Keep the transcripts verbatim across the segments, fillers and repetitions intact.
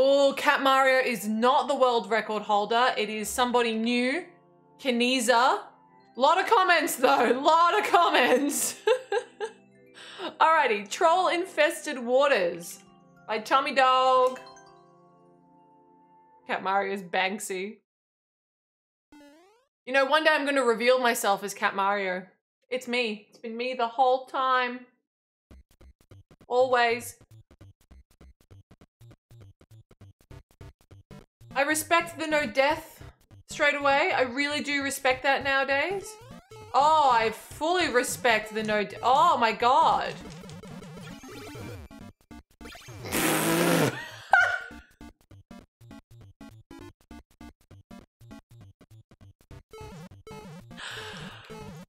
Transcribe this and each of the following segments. Oh, Cat Mario is not the world record holder. It is somebody new. Kineza. Lot of comments though, lot of comments. Alrighty, Troll Infested Waters by TommyDawg. Cat Mario's Banksy. You know, one day I'm gonna reveal myself as Cat Mario. It's me, it's been me the whole time. Always. I respect the no death straight away. I really do respect that nowadays. Oh, I fully respect the no de- Oh my god.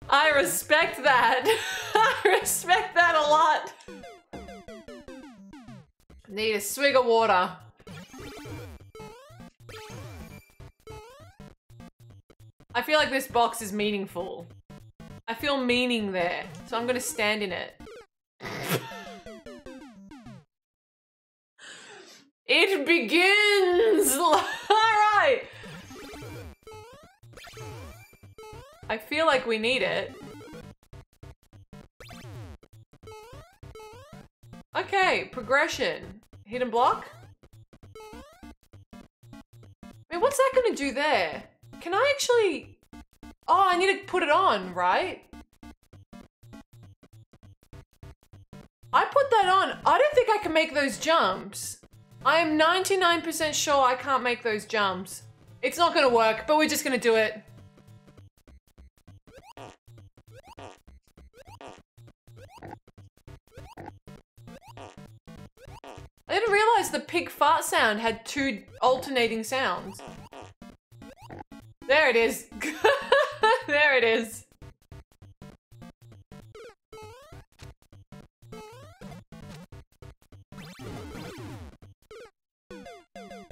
I respect that. I respect that a lot. Need a swig of water. I feel like this box is meaningful. I feel meaning there, so I'm gonna stand in it. It begins! Alright! I feel like we need it. Okay, progression. Hidden block? Man, what's that gonna do there? Can I actually... Oh, I need to put it on, right? I put that on. I don't think I can make those jumps. I am ninety-nine percent sure I can't make those jumps. It's not gonna work, but we're just gonna do it. I didn't realize the pig fart sound had two alternating sounds. There it is. There it is.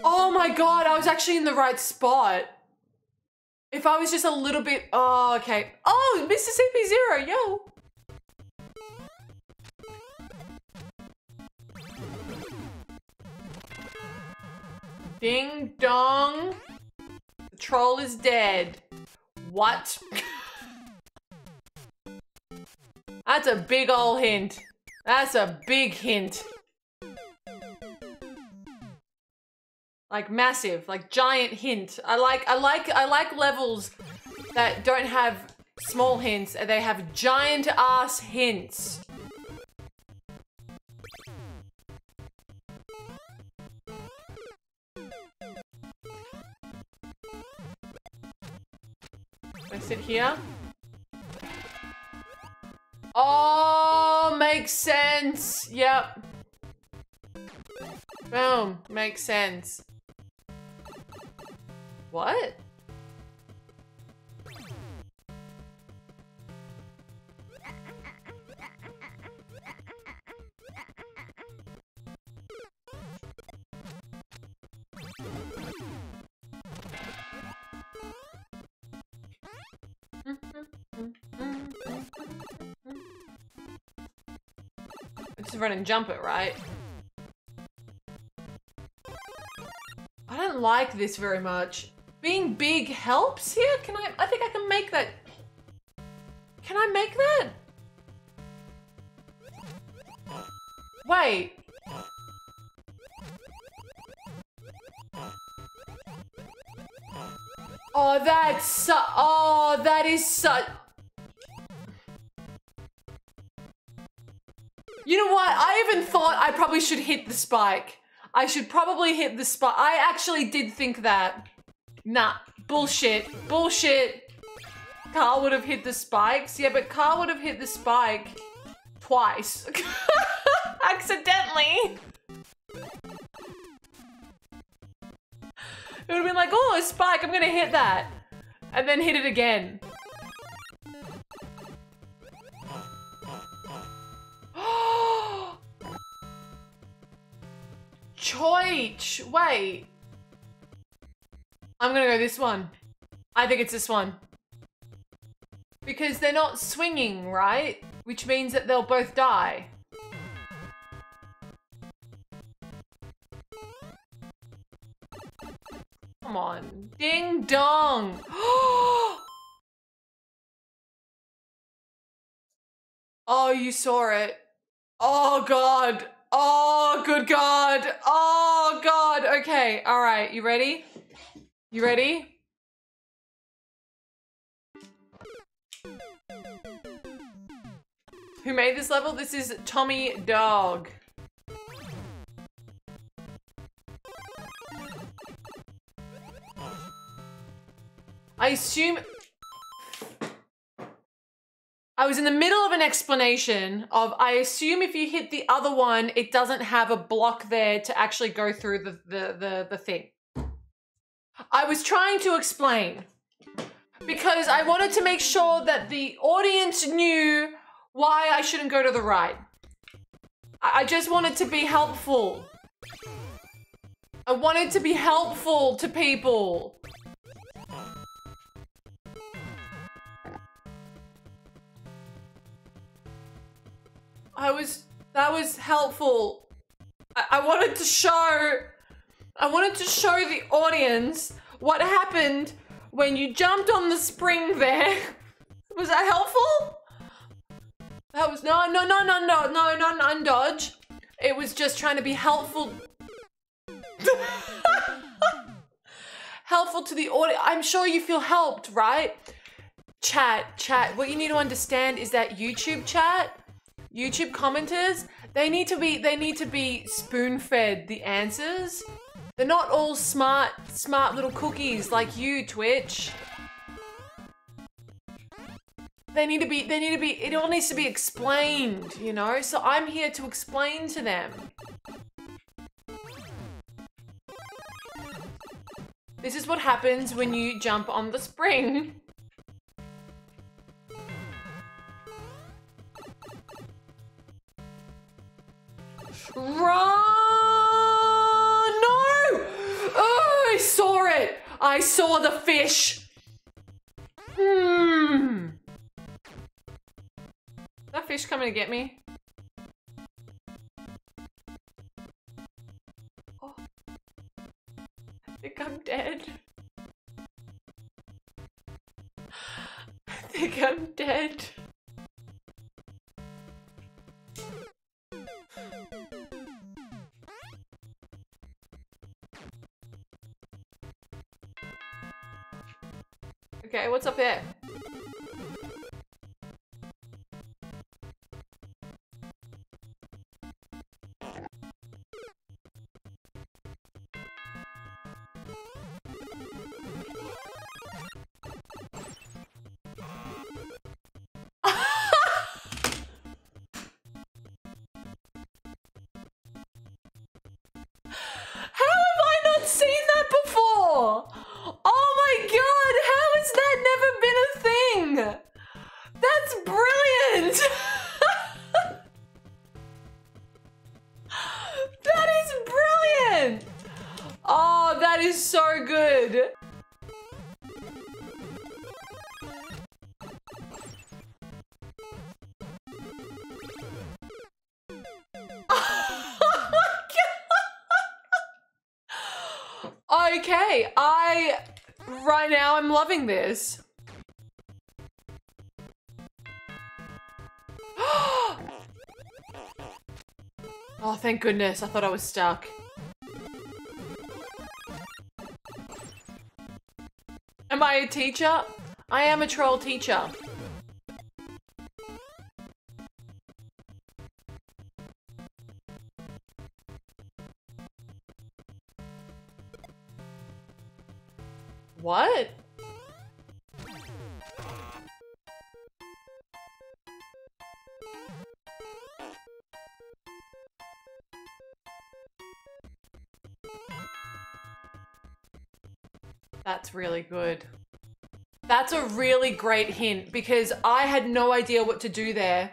Oh my god, I was actually in the right spot. If I was just a little bit... Oh, okay. Oh, Mississippi Zero, yo. Ding dong. The troll is dead. What? That's a big ol' hint. That's a big hint. Like massive, like giant hint. I like, I like, I like levels that don't have small hints and they have giant ass hints. I sit here. Oh, makes sense. Yep. Boom. Makes sense. What? Just run and jump it, right? I don't like this very much. Being big helps here? Can I? I think I can make that. Can I make that? Wait. Oh, that's su- Oh, that is such. You know what? I even thought I probably should hit the spike. I should probably hit the spike. I actually did think that. Nah, bullshit, bullshit. Carl would have hit the spikes. Yeah, but Carl would have hit the spike twice. Accidentally. It would have been like, oh, a spike, I'm gonna hit that. And then hit it again. Choich! Wait. I'm gonna go this one. I think it's this one. Because they're not swinging, right? Which means that they'll both die. Come on. Ding dong. Oh, you saw it. Oh, God. Oh, good God. Oh, God. Okay. All right. You ready? You ready? Who made this level? This is TommyDawg. I assume... I was in the middle of an explanation of, I assume if you hit the other one, it doesn't have a block there to actually go through the, the, the, the thing. I was trying to explain because I wanted to make sure that the audience knew why I shouldn't go to the right. I, I just wanted to be helpful. I wanted to be helpful to people. I was, that was helpful. I, I wanted to show, I wanted to show the audience what happened when you jumped on the spring there. Was that helpful? That was, no, no, no, no, no, no, not an undodge. It was just trying to be helpful. Helpful to the audience. I'm sure you feel helped, right? Chat, chat, what you need to understand is that YouTube chat, YouTube commenters, they need to be, they need to be spoon-fed the answers. They're not all smart, smart little cookies like you, Twitch. They need to be, they need to be, it all needs to be explained, you know? So I'm here to explain to them. This is what happens when you jump on the spring. Run! No! Oh, I saw it! I saw the fish! Hmm. Is that fish coming to get me? Oh. I think I'm dead. I think I'm dead. Okay, what's up there? Okay, I, right now I'm loving this. Oh, thank goodness, I thought I was stuck. Am I a teacher? I am a troll teacher. What? That's really good. That's a really great hint because I had no idea what to do there.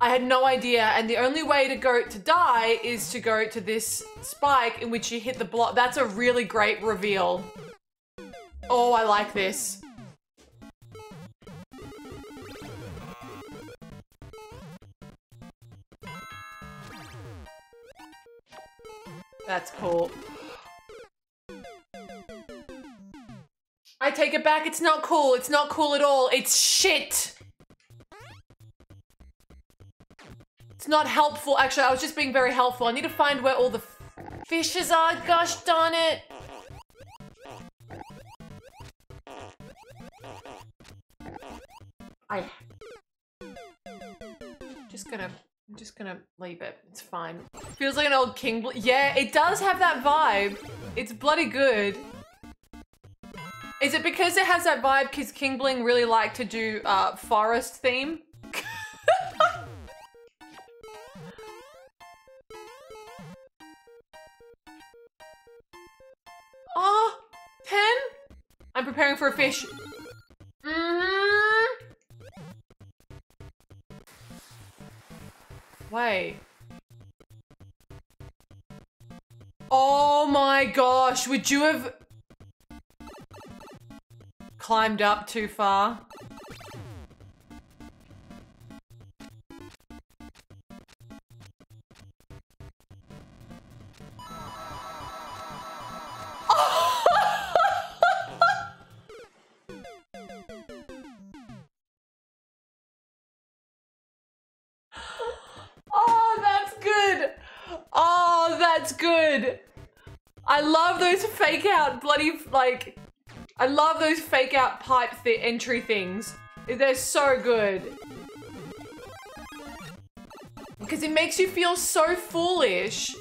I had no idea, and the only way to go to die is to go to this spike in which you hit the block. That's a really great reveal. Oh, I like this. That's cool. I take it back. It's not cool. It's not cool at all. It's shit. It's not helpful. Actually, I was just being very helpful. I need to find where all the fishes are. Gosh darn it. I just gonna, I'm just gonna leave it. It's fine. Feels like an old Kingbling. Yeah, it does have that vibe. It's bloody good. Is it because it has that vibe? Because Kingbling really like to do uh, forest theme. Oh, pen. I'm preparing for a fish. Way. Oh my gosh, would you have climbed up too far? Oh! Oh, that's good. I love those fake out bloody, like, I love those fake out pipe th entry things. They're so good. Because it makes you feel so foolish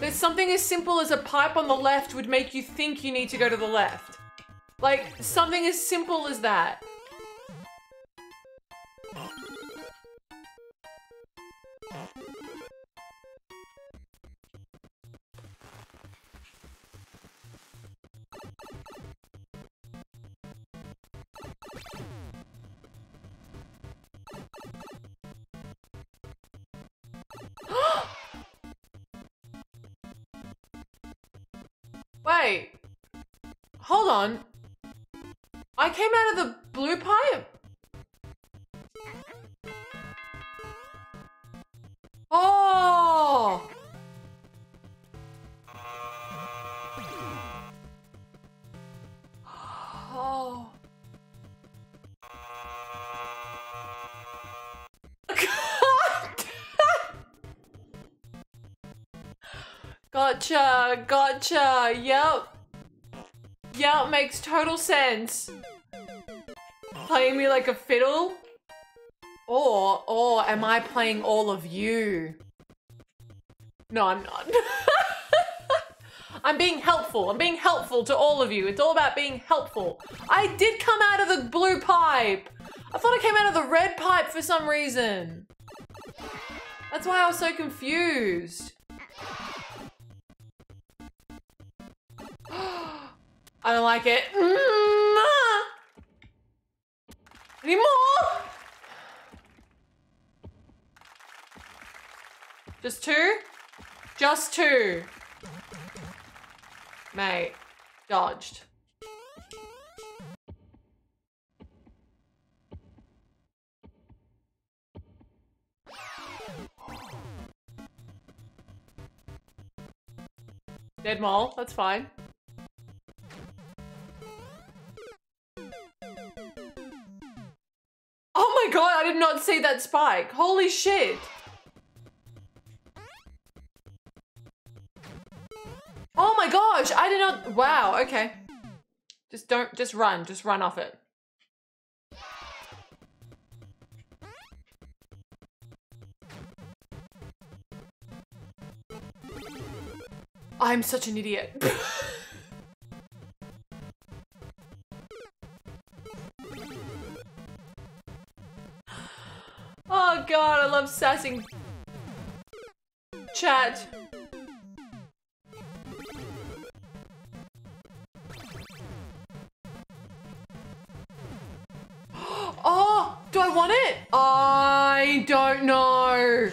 that something as simple as a pipe on the left would make you think you need to go to the left. Like, something as simple as that. Wait, hold on. I came out of the blue pipe? Oh! Oh. Gotcha, gotcha, yep. Yep, makes total sense. Playing me like a fiddle? Or, or am I playing all of you? No, I'm not. I'm being helpful, I'm being helpful to all of you. It's all about being helpful. I did come out of the blue pipe. I thought I came out of the red pipe for some reason. That's why I was so confused. I don't like it. Mm-hmm. Any more? Just two? Just two. Mate, dodged. Dead mole, that's fine. God, I did not see that spike. Holy shit. Oh my gosh, I did not. Wow, okay. Just don't, just run, just run off it. I'm such an idiot. Oh god, I love sassing chat. Oh, do I want it? I don't know.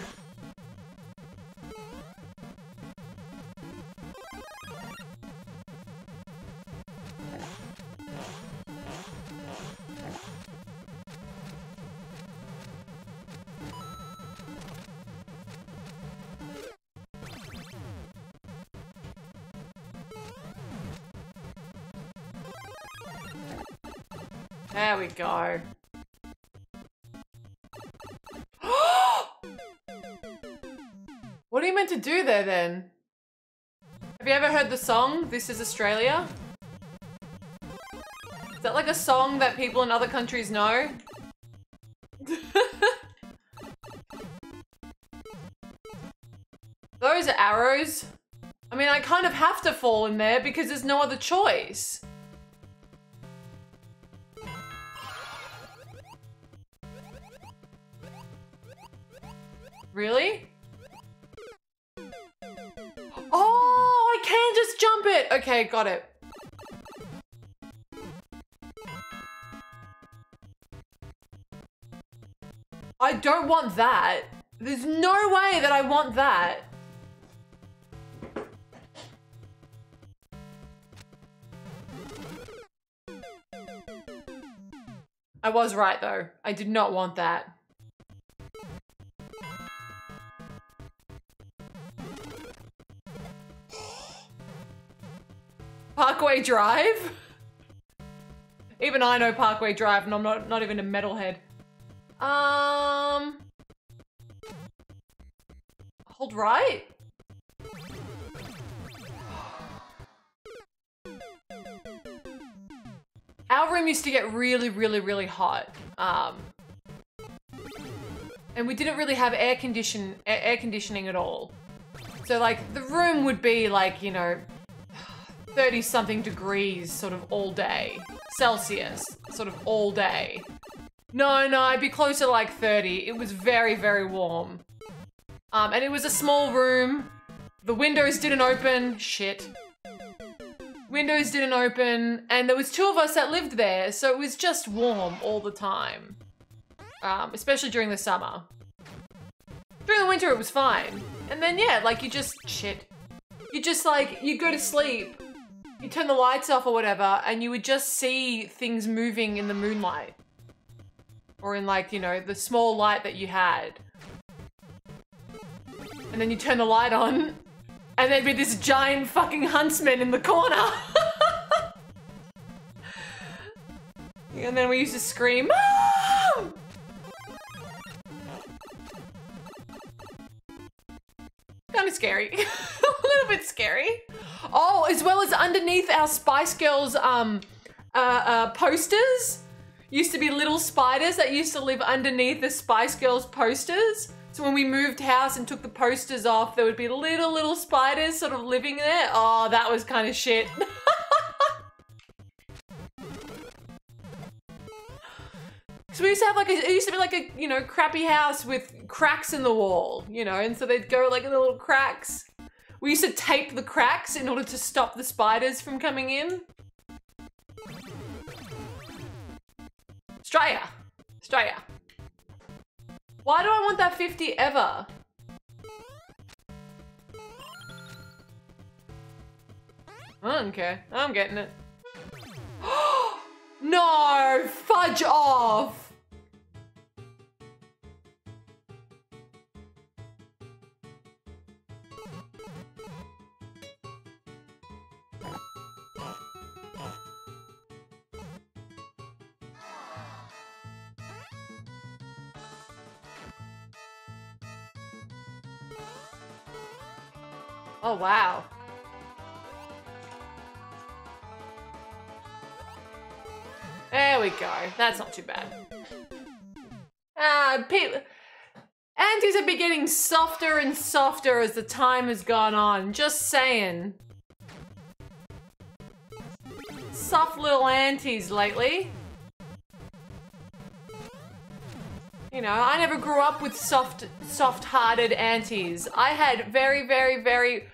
There we go. What are you meant to do there then? Have you ever heard the song, This Is Australia? Is that like a song that people in other countries know? Those are arrows. I mean, I kind of have to fall in there because there's no other choice. Really? Oh, I can just jump it. Okay, got it. I don't want that. There's no way that I want that. I was right though. I did not want that. Parkway Drive? Even I know Parkway Drive and I'm not, not even a metalhead. Um... Hold right? Our room used to get really, really, really hot. Um, and we didn't really have air condition, air conditioning at all. So like the room would be like, you know, thirty something degrees sort of all day. Celsius, sort of all day. No, no, I'd be close to like thirty. It was very, very warm. Um, and it was a small room. The windows didn't open. Shit. Windows didn't open. And there was two of us that lived there. So it was just warm all the time. Um, especially during the summer. During the winter, it was fine. And then, yeah, like you just, shit. You just like, you go to sleep. You turn the lights off or whatever. And you would just see things moving in the moonlight. Or in like, you know, the small light that you had. And then you turn the light on and there'd be this giant fucking huntsman in the corner. And then we used to scream, "Mom!" Kind of scary. A little bit scary. Oh, as well as underneath our Spice Girls um, uh, uh, posters. Used to be little spiders that used to live underneath the Spice Girls posters. So when we moved house and took the posters off, there would be little, little spiders sort of living there. Oh, that was kind of shit. So we used to have like a, it used to be like a, you know, crappy house with cracks in the wall, you know, and so they'd go like in the little cracks. We used to tape the cracks in order to stop the spiders from coming in. Australia. Australia. Why do I want that fifty ever? I don't care. I'm getting it. No! Fudge off! Oh, wow. There we go. That's not too bad. Ah, people. Aunties have been getting softer and softer as the time has gone on. Just saying. Soft little aunties lately. You know, I never grew up with soft, soft-hearted aunties. I had very, very, very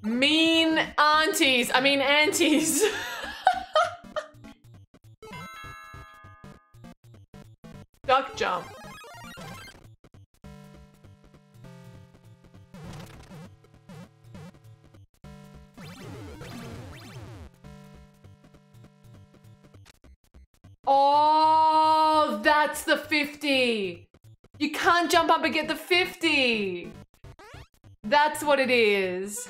mean aunties. I mean, aunties. Duck jump. Oh, that's the fifty. You can't jump up and get the fifty. That's what it is.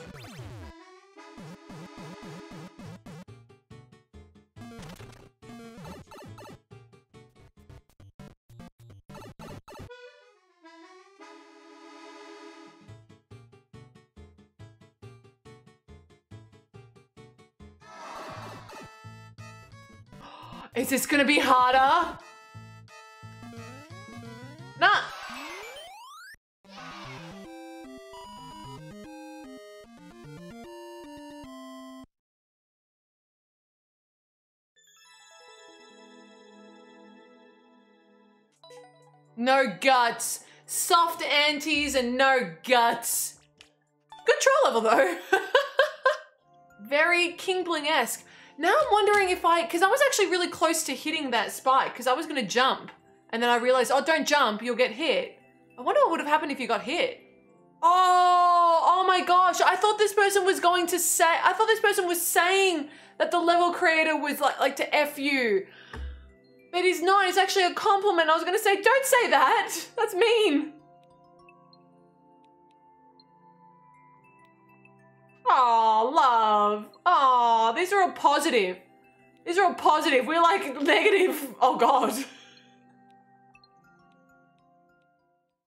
Is this gonna be harder? Nah. No guts. Soft anties and no guts. Good troll level though. Very Kingbling-esque. Now I'm wondering if I, because I was actually really close to hitting that spike because I was going to jump and then I realized, oh, don't jump, you'll get hit. I wonder what would have happened if you got hit. Oh, oh my gosh. I thought this person was going to say, I thought this person was saying that the level creator was like, like to F you. It is not, it's actually a compliment. I was going to say, don't say that. That's mean. Oh, love. Oh, these are all positive. These are all positive. We're like negative. Oh, God.